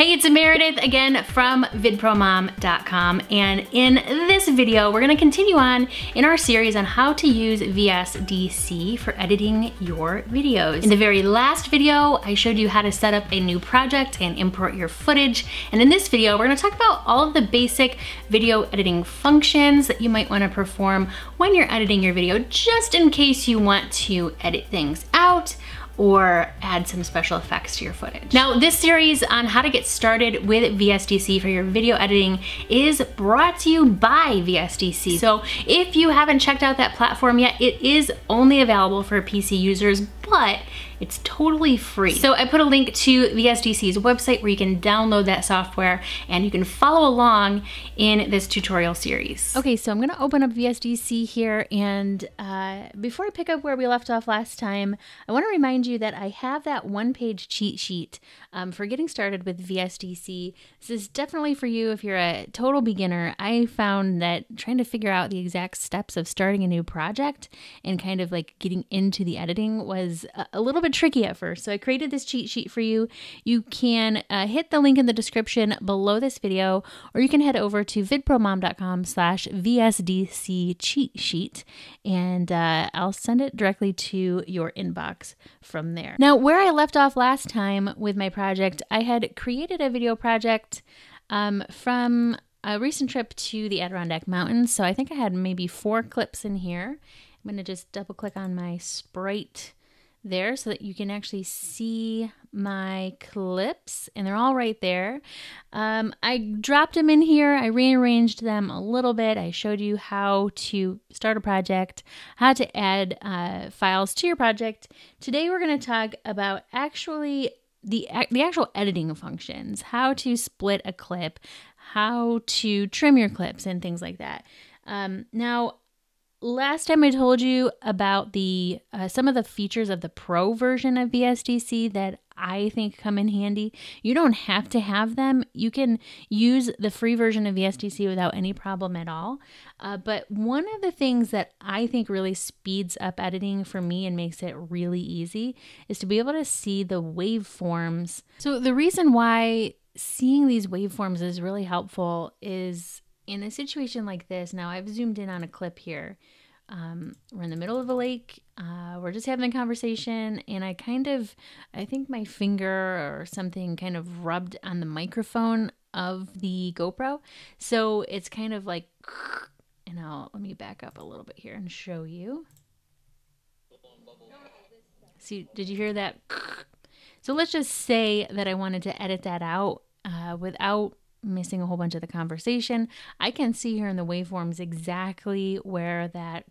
Hey, it's Meredith again from vidpromom.com, and in this video we're going to continue on in our series on how to use VSDC for editing your videos. In the very last video I showed you how to set up a new project and import your footage, and in this video we're going to talk about all of the basic video editing functions that you might want to perform when you're editing your video, just in case you want to edit things out or add some special effects to your footage. Now, this series on how to get started with VSDC for your video editing is brought to you by VSDC. So if you haven't checked out that platform yet, it is only available for PC users, but it's totally free. So I put a link to VSDC's website where you can download that software and you can follow along in this tutorial series. Okay, so I'm gonna open up VSDC here, and before I pick up where we left off last time, I wanna remind you that I have that one-page cheat sheet for getting started with VSDC. This is definitely for you if you're a total beginner. I found that trying to figure out the exact steps of starting a new project and kind of like getting into the editing was a little bit tricky at first, so I created this cheat sheet for you. You can hit the link in the description below this video, or you can head over to vidpromom.com/VSDC cheat sheet, and I'll send it directly to your inbox from there. Now, where I left off last time with my project, I had created a video project from a recent trip to the Adirondack Mountains, so I think I had maybe 4 clips in here. I'm going to just double click on my sprite there so that you can actually see my clips, and they're all right there. I dropped them in here. I rearranged them a little bit. I showed you how to start a project, how to add files to your project. Today we're going to talk about actually the actual editing functions, how to split a clip, how to trim your clips, and things like that. Now, last time I told you about the some of the features of the pro version of VSDC that I think come in handy. You don't have to have them. You can use the free version of VSDC without any problem at all. But one of the things that I think really speeds up editing for me and makes it really easy is to be able to see the waveforms. So the reason why seeing these waveforms is really helpful is in a situation like this. Now, I've zoomed in on a clip here. We're in the middle of a lake. We're just having a conversation, and I think my finger or something kind of rubbed on the microphone of the GoPro. So it's kind of like, and let me back up a little bit here and show you. See, did you hear that? So let's just say that I wanted to edit that out without missing a whole bunch of the conversation. I can see here in the waveforms exactly where that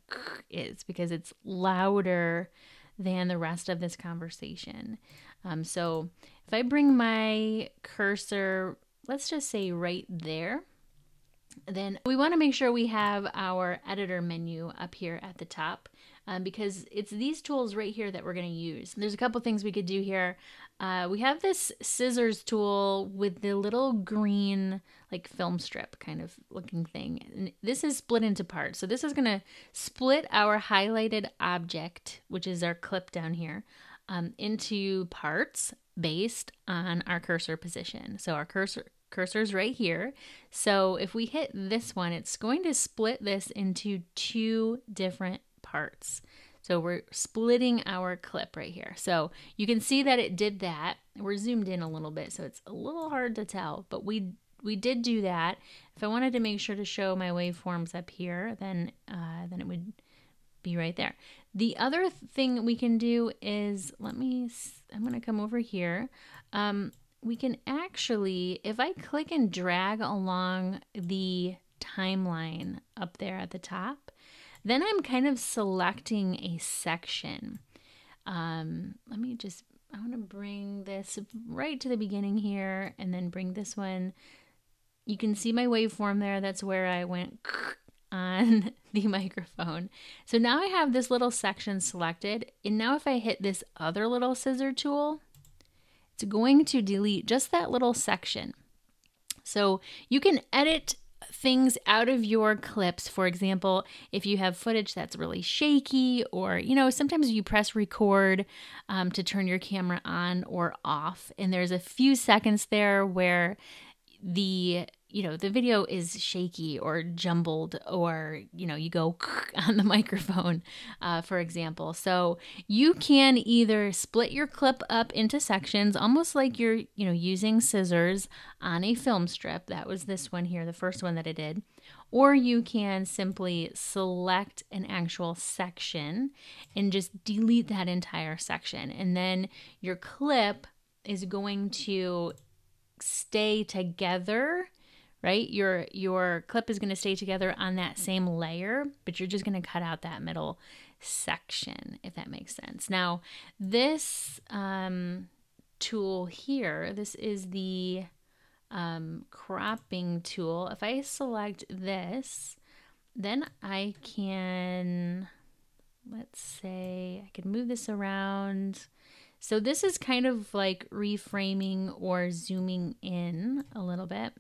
is because it's louder than the rest of this conversation. So if I bring my cursor, let's just say right there, then we want to make sure we have our editor menu up here at the top, because it's these tools right here that we're going to use. There's a couple things we could do here. We have this scissors tool with the little green like film strip kind of looking thing, and this is split into parts. So this is going to split our highlighted object, which is our clip down here, into parts based on our cursor position. So our cursor's right here. So if we hit this one, it's going to split this into 2 different parts. So we're splitting our clip right here. So you can see that it did that. We're zoomed in a little bit, so it's a little hard to tell, but we did do that. If I wanted to make sure to show my waveforms up here, then it would be right there. The other thing we can do is, I'm going to come over here. We can actually, if I click and drag along the timeline up there at the top, then I'm kind of selecting a section. I want to bring this right to the beginning here and then bring this one. You can see my waveform there. That's where I went on the microphone. So now I have this little section selected. And now if I hit this other little scissor tool, it's going to delete just that little section. So you can edit things out of your clips. For example, if you have footage that's really shaky, or, you know, sometimes you press record to turn your camera on or off, and there's a few seconds there where the, you know, the video is shaky or jumbled, or, you know, you go on the microphone, for example. So you can either split your clip up into sections, almost like you're, you know, using scissors on a film strip. That was this one here, the first one that I did. Or you can simply select an actual section and just delete that entire section. And then your clip is going to stay together, right? Your clip is going to stay together on that same layer, but you're just going to cut out that middle section, if that makes sense. Now, this tool here, this is the cropping tool. If I select this, then I can, let's say, I could move this around. So this is kind of like reframing or zooming in a little bit.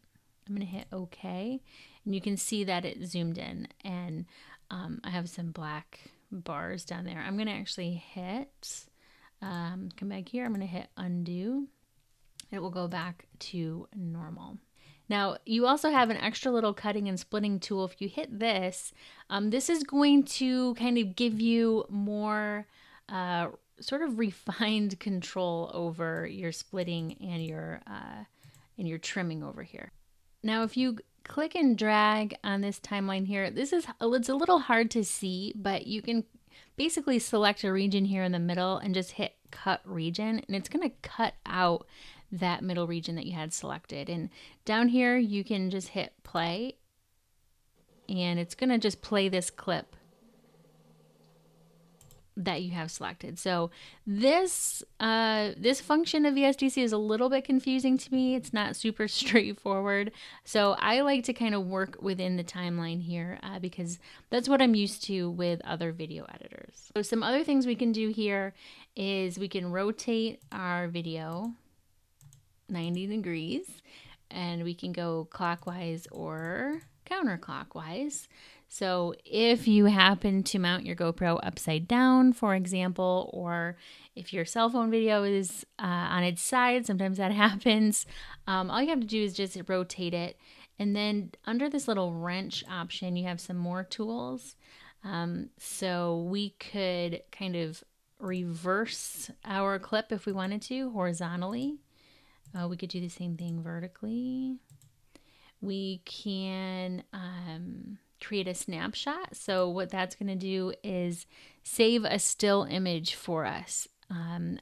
I'm going to hit OK, and you can see that it zoomed in, and I have some black bars down there. I'm going to actually hit, come back here, I'm going to hit undo. It will go back to normal. Now, you also have an extra little cutting and splitting tool. If you hit this, this is going to kind of give you more sort of refined control over your splitting and your trimming over here. Now, if you click and drag on this timeline here, this is, it's a little hard to see, but you can basically select a region here in the middle and just hit cut region, and it's going to cut out that middle region that you had selected. And down here, you can just hit play, and it's going to just play this clip that you have selected. So this this function of VSDC is a little bit confusing to me. It's not super straightforward. So I like to kind of work within the timeline here because that's what I'm used to with other video editors. So some other things we can do here is we can rotate our video 90 degrees, and we can go clockwise or counterclockwise. So if you happen to mount your GoPro upside down, for example, or if your cell phone video is on its side, sometimes that happens, all you have to do is just rotate it. And then under this little wrench option, you have some more tools. So we could kind of reverse our clip if we wanted to horizontally. We could do the same thing vertically. We can create a snapshot. So what that's going to do is save a still image for us.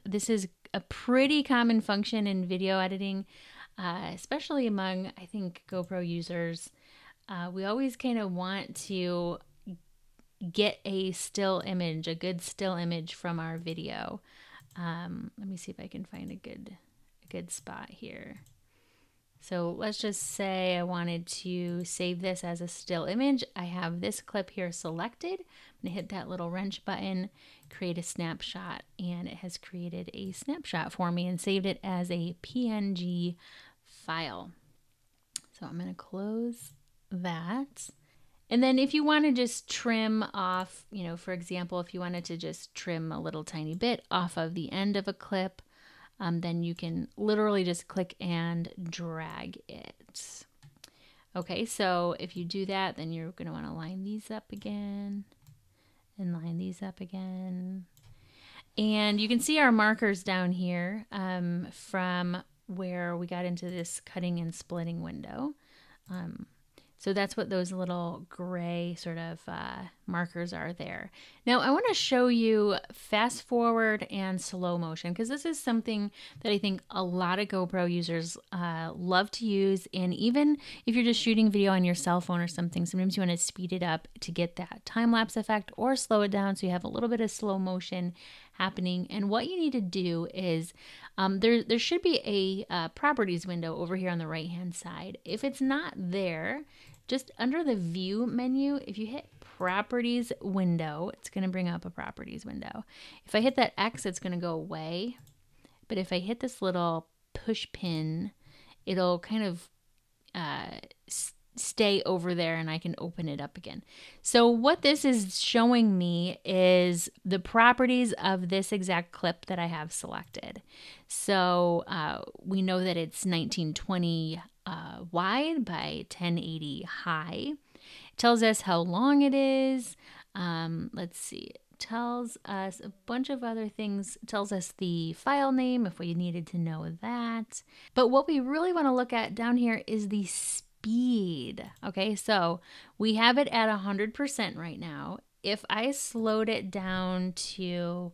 This is a pretty common function in video editing, especially among, I think, GoPro users. We always kind of want to get a still image, a good still image from our video. Let me see if I can find a good spot here. So let's just say I wanted to save this as a still image. I have this clip here selected. I'm going to hit that little wrench button, create a snapshot, and it has created a snapshot for me and saved it as a PNG file. So I'm going to close that. And then if you want to just trim off, you know, for example, if you wanted to just trim a little tiny bit off of the end of a clip, then you can literally just click and drag it. Okay, so if you do that, then you're going to want to line these up again and line these up again. And you can see our markers down here from where we got into this cutting and splitting window. So that's what those little gray sort of markers are there. Now I want to show you fast forward and slow motion, because this is something that I think a lot of GoPro users love to use. And even if you're just shooting video on your cell phone or something, sometimes you want to speed it up to get that time-lapse effect, or slow it down so you have a little bit of slow motion happening. And what you need to do is there should be a properties window over here on the right hand side. If it's not there, just under the view menu, if you hit properties window, it's going to bring up a properties window. If I hit that X, it's going to go away. But if I hit this little push pin, it'll kind of stay over there and I can open it up again. So what this is showing me is the properties of this exact clip that I have selected. So we know that it's 1920 wide by 1080 high. It tells us how long it is. Let's see. Tells us a bunch of other things. It tells us the file name if we needed to know that. But what we really want to look at down here is the speed. Okay, so we have it at 100% right now. If I slowed it down to,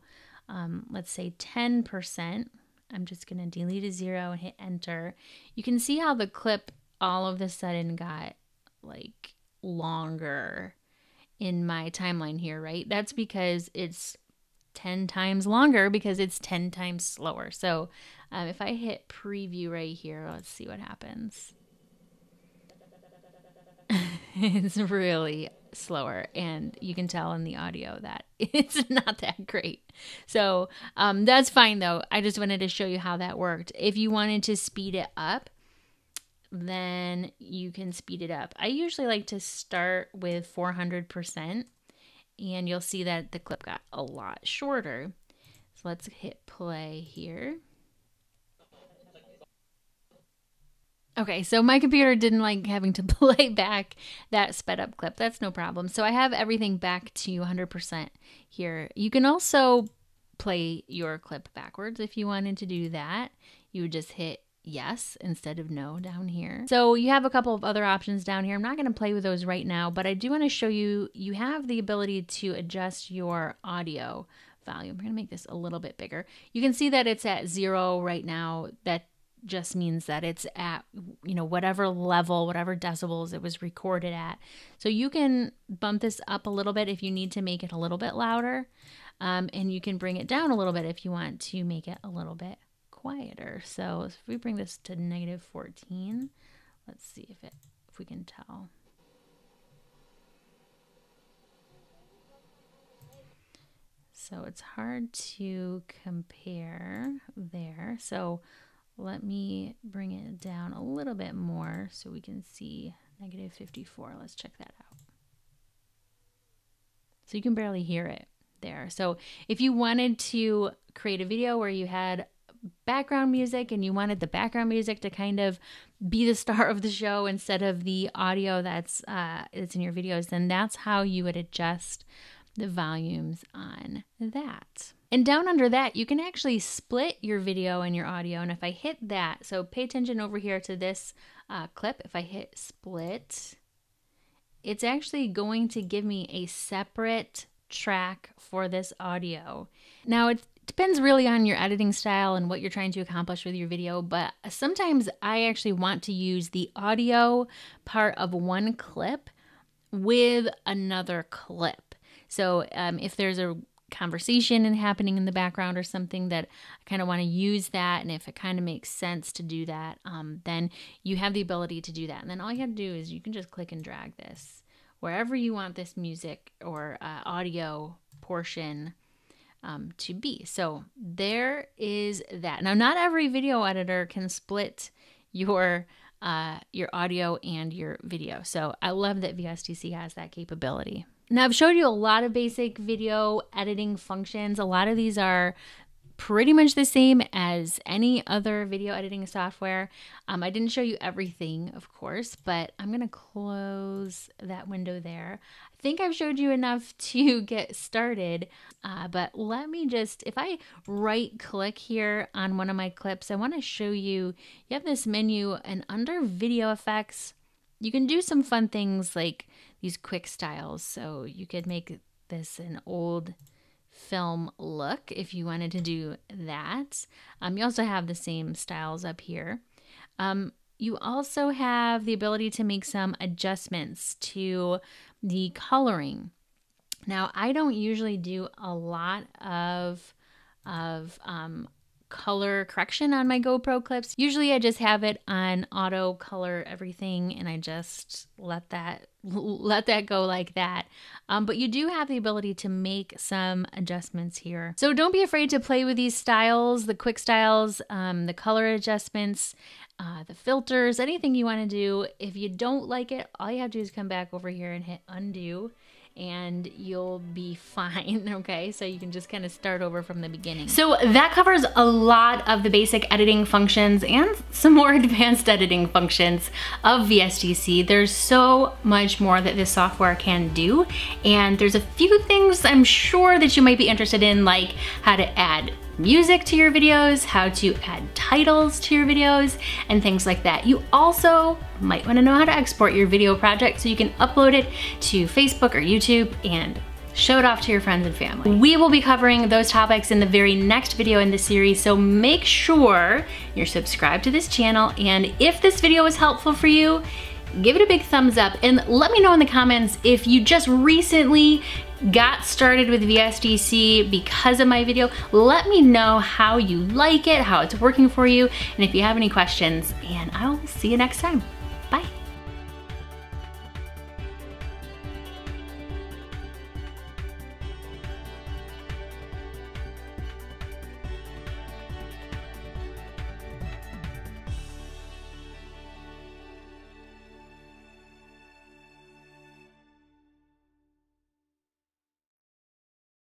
let's say 10%, I'm just going to delete a zero and hit enter. You can see how the clip all of a sudden got like longer in my timeline here, right? That's because it's 10 times longer because it's 10 times slower. So if I hit preview right here, let's see what happens. It's really slower, and you can tell in the audio that it's not that great. So that's fine though. I just wanted to show you how that worked. If you wanted to speed it up, then you can speed it up. I usually like to start with 400%, and you'll see that the clip got a lot shorter. So let's hit play here. Okay, so my computer didn't like having to play back that sped up clip. That's no problem. So I have everything back to 100% here. You can also play your clip backwards if you wanted to do that. You would just hit yes instead of no down here. So you have a couple of other options down here. I'm not going to play with those right now, but I do want to show you, you have the ability to adjust your audio volume. We're going to make this a little bit bigger. You can see that it's at 0 right now. That just means that it's at, you know, whatever level, whatever decibels it was recorded at. So you can bump this up a little bit if you need to make it a little bit louder, and you can bring it down a little bit if you want to make it a little bit quieter. So if we bring this to -14, let's see if we can tell. So it's hard to compare there. So let me bring it down a little bit more so we can see -54. Let's check that out. So you can barely hear it there. So if you wanted to create a video where you had background music and you wanted the background music to kind of be the star of the show instead of the audio that's in your videos, then that's how you would adjust the volumes on that. And down under that, you can actually split your video and your audio. And if I hit that, so pay attention over here to this clip. If I hit split, it's actually going to give me a separate track for this audio. Now it's depends really on your editing style and what you're trying to accomplish with your video, but sometimes I actually want to use the audio part of one clip with another clip. So if there's a conversation and happening in the background or something that I kind of want to use that, and if it kind of makes sense to do that, then you have the ability to do that. And then all you have to do is you can just click and drag this wherever you want this music or audio portion to be. So there is that. Now, not every video editor can split your audio and your video. So I love that VSDC has that capability. Now, I've showed you a lot of basic video editing functions. A lot of these are pretty much the same as any other video editing software. I didn't show you everything, of course, but I'm going to close that window there. I think I've showed you enough to get started, but let me just, if I right click here on one of my clips, I want to show you, you have this menu, and under video effects, you can do some fun things like these quick styles. So you could make this an old film look if you wanted to do that. You also have the same styles up here. You also have the ability to make some adjustments to the coloring. Now, I don't usually do a lot of color correction on my GoPro clips. Usually I just have it on auto color everything, and I just let that go like that. But you do have the ability to make some adjustments here. So don't be afraid to play with these styles, the quick styles, the color adjustments. the filters, anything you want to do. If you don't like it, all you have to do is come back over here and hit undo and you'll be fine, okay? So you can just kind of start over from the beginning. So that covers a lot of the basic editing functions and some more advanced editing functions of VSDC. There's so much more that this software can do, and there's a few things I'm sure that you might be interested in, like how to add music to your videos, how to add titles to your videos, and things like that. You also might want to know how to export your video project so you can upload it to Facebook or YouTube and show it off to your friends and family. We will be covering those topics in the very next video in this series, so make sure you're subscribed to this channel, and if this video was helpful for you, give it a big thumbs up, and let me know in the comments if you just recently got started with VSDC because of my video. Let me know how you like it, how it's working for you, and if you have any questions, and I'll see you next time. Bye.